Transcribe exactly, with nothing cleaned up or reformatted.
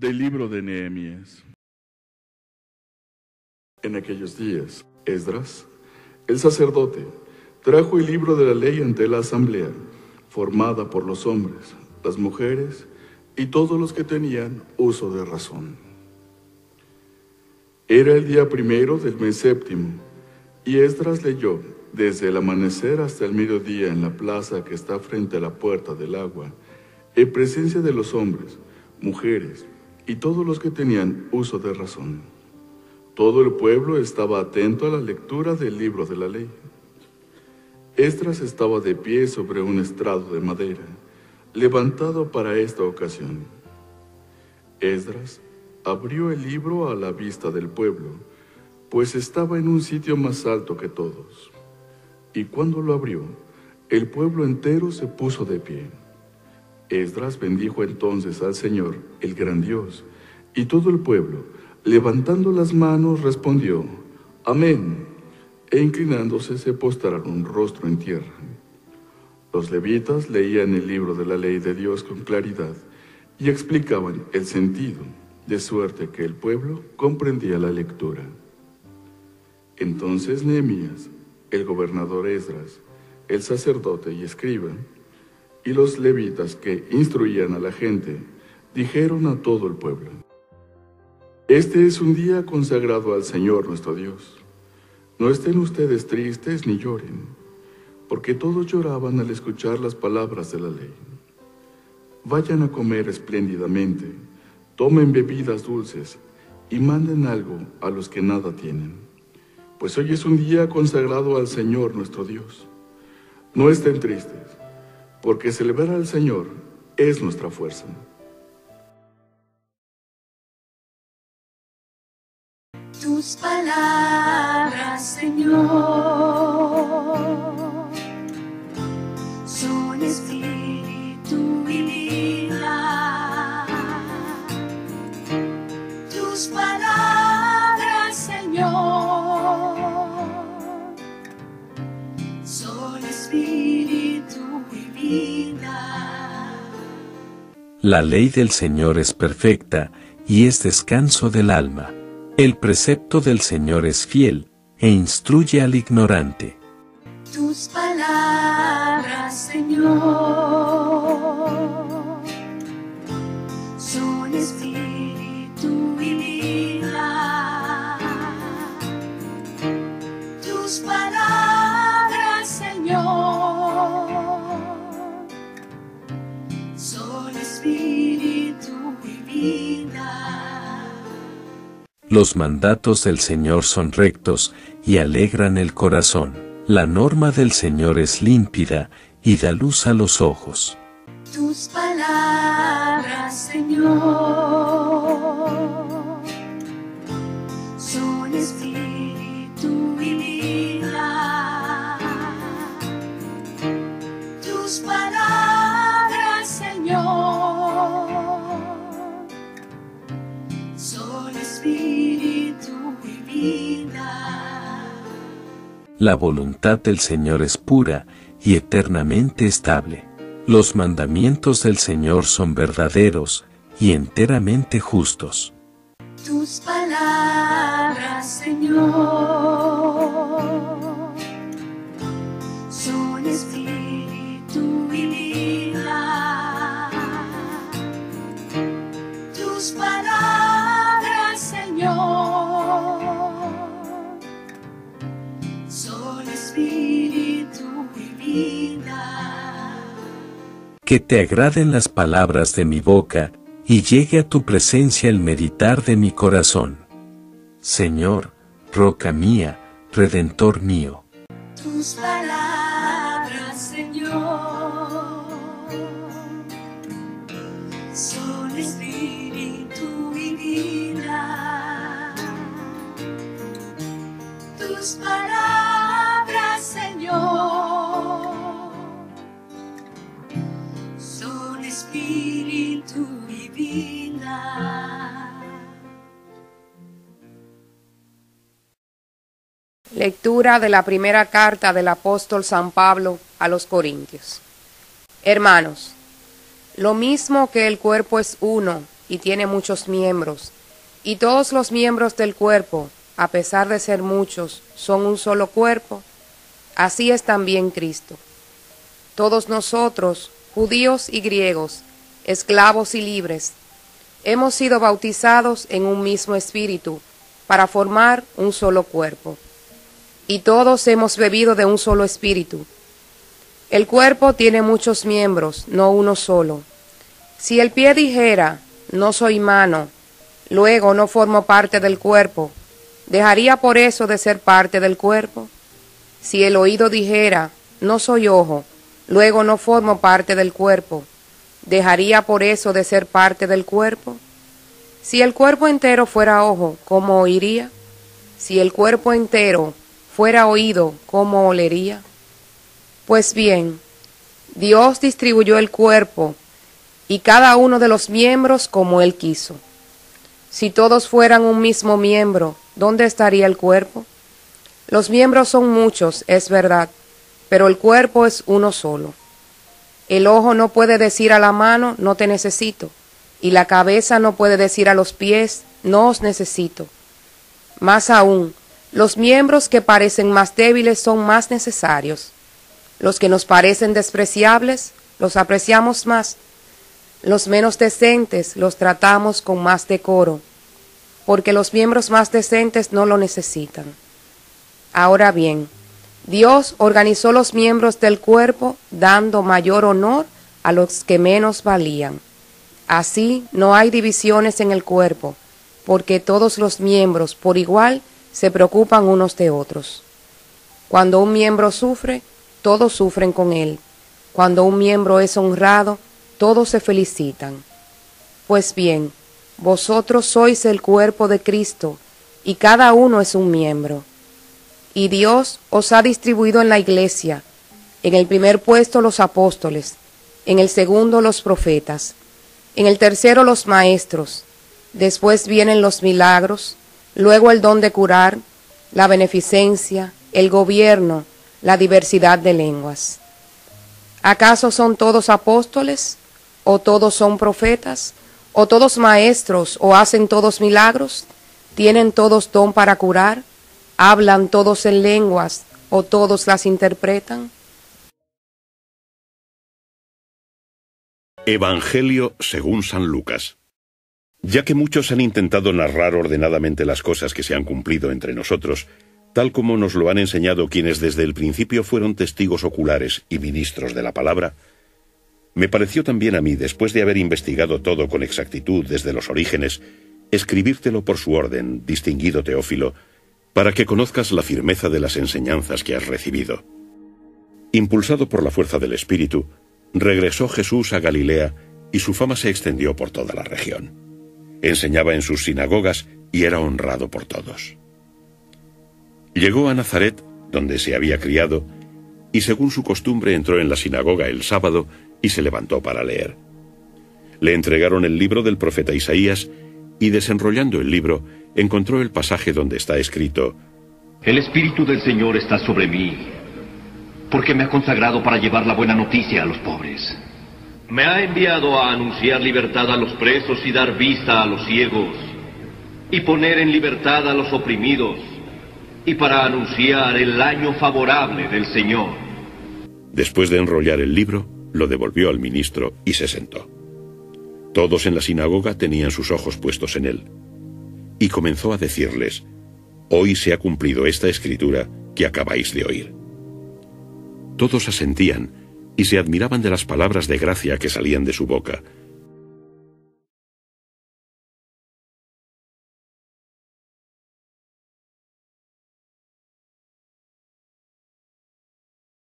del libro de Nehemías. En aquellos días, Esdras, el sacerdote, trajo el libro de la ley ante la asamblea, formada por los hombres, las mujeres y todos los que tenían uso de razón. Era el día primero del mes séptimo, y Esdras leyó desde el amanecer hasta el mediodía en la plaza que está frente a la puerta del agua, en presencia de los hombres, mujeres y todos los que tenían uso de razón. Todo el pueblo estaba atento a la lectura del libro de la ley. Esdras estaba de pie sobre un estrado de madera, levantado para esta ocasión. Esdras abrió el libro a la vista del pueblo, pues estaba en un sitio más alto que todos. Y cuando lo abrió, el pueblo entero se puso de pie. Esdras bendijo entonces al Señor, el gran Dios, y todo el pueblo, levantando las manos, respondió, «Amén», e inclinándose se postraron rostro en tierra. Los levitas leían el libro de la ley de Dios con claridad y explicaban el sentido, de suerte que el pueblo comprendía la lectura. Entonces Nehemías, el gobernador Esdras, el sacerdote y escriba, y los levitas que instruían a la gente, dijeron a todo el pueblo, «Este es un día consagrado al Señor nuestro Dios. No estén ustedes tristes ni lloren, porque todos lloraban al escuchar las palabras de la ley. Vayan a comer espléndidamente, tomen bebidas dulces y manden algo a los que nada tienen, pues hoy es un día consagrado al Señor nuestro Dios. No estén tristes, porque celebrar al Señor es nuestra fuerza». Tus palabras, Señor, son espíritu y vida. Tus palabras, Señor, son espíritu y vida. La ley del Señor es perfecta y es descanso del alma. El precepto del Señor es fiel, e instruye al ignorante. Tus palabras, Señor, son espíritu y vida. Tus palabras, Señor, son espíritu y vida. Los mandatos del Señor son rectos, y alegran el corazón. La norma del Señor es límpida, y da luz a los ojos. Tus palabras, Señor, son espíritu y vida. Tus palabras, Señor, son espíritu y vida. La voluntad del Señor es pura y eternamente estable. Los mandamientos del Señor son verdaderos y enteramente justos. Tus palabras, Señor, son espíritu y vida. Tus palabras, son espíritu y vida. Que te agraden las palabras de mi boca, y llegue a tu presencia el meditar de mi corazón. Señor, roca mía, redentor mío. Tus palabras, Señor, son espíritu y vida. Tus palabras, Señor, son espíritu y vida. Lectura de la primera carta del apóstol San Pablo a los Corintios. Hermanos, lo mismo que el cuerpo es uno y tiene muchos miembros, y todos los miembros del cuerpo, a pesar de ser muchos, son un solo cuerpo, así es también Cristo. Todos nosotros, judíos y griegos, esclavos y libres, hemos sido bautizados en un mismo espíritu para formar un solo cuerpo. Y todos hemos bebido de un solo espíritu. El cuerpo tiene muchos miembros, no uno solo. Si el pie dijera, no soy mano, luego no formo parte del cuerpo, ¿dejaría por eso de ser parte del cuerpo? Si el oído dijera, no soy ojo, luego no formo parte del cuerpo, ¿dejaría por eso de ser parte del cuerpo? Si el cuerpo entero fuera ojo, ¿cómo oiría? Si el cuerpo entero fuera oído, ¿cómo olería? Pues bien, Dios distribuyó el cuerpo y cada uno de los miembros como Él quiso. Si todos fueran un mismo miembro, ¿dónde estaría el cuerpo? Los miembros son muchos, es verdad, pero el cuerpo es uno solo. El ojo no puede decir a la mano, no te necesito, y la cabeza no puede decir a los pies, no os necesito. Más aún, los miembros que parecen más débiles son más necesarios. Los que nos parecen despreciables, los apreciamos más. Los menos decentes los tratamos con más decoro, porque los miembros más decentes no lo necesitan. Ahora bien, Dios organizó los miembros del cuerpo dando mayor honor a los que menos valían. Así no hay divisiones en el cuerpo, porque todos los miembros por igual se preocupan unos de otros. Cuando un miembro sufre, todos sufren con él. Cuando un miembro es honrado, todos se felicitan. Pues bien, vosotros sois el cuerpo de Cristo, y cada uno es un miembro. Y Dios os ha distribuido en la iglesia, en el primer puesto los apóstoles, en el segundo los profetas, en el tercero los maestros, después vienen los milagros, luego el don de curar, la beneficencia, el gobierno, la diversidad de lenguas. ¿Acaso son todos apóstoles? ¿O todos son profetas? ¿O todos maestros? ¿O hacen todos milagros? ¿Tienen todos don para curar? ¿Hablan todos en lenguas? ¿O todos las interpretan? Evangelio según San Lucas. Ya que muchos han intentado narrar ordenadamente las cosas que se han cumplido entre nosotros, tal como nos lo han enseñado quienes desde el principio fueron testigos oculares y ministros de la palabra, me pareció también a mí, después de haber investigado todo con exactitud desde los orígenes, escribírtelo por su orden, distinguido Teófilo, para que conozcas la firmeza de las enseñanzas que has recibido. Impulsado por la fuerza del Espíritu, regresó Jesús a Galilea y su fama se extendió por toda la región. Enseñaba en sus sinagogas y era honrado por todos. Llegó a Nazaret, donde se había criado, y según su costumbre entró en la sinagoga el sábado y se levantó para leer. Le entregaron el libro del profeta Isaías y, desenrollando el libro, encontró el pasaje donde está escrito: «El Espíritu del Señor está sobre mí, porque me ha consagrado para llevar la buena noticia a los pobres. Me ha enviado a anunciar libertad a los presos y dar vista a los ciegos, y poner en libertad a los oprimidos, y para anunciar el año favorable del Señor». Después de enrollar el libro, lo devolvió al ministro y se sentó. Todos en la sinagoga tenían sus ojos puestos en él. Y comenzó a decirles: «Hoy se ha cumplido esta escritura que acabáis de oír». Todos asentían y se admiraban de las palabras de gracia que salían de su boca,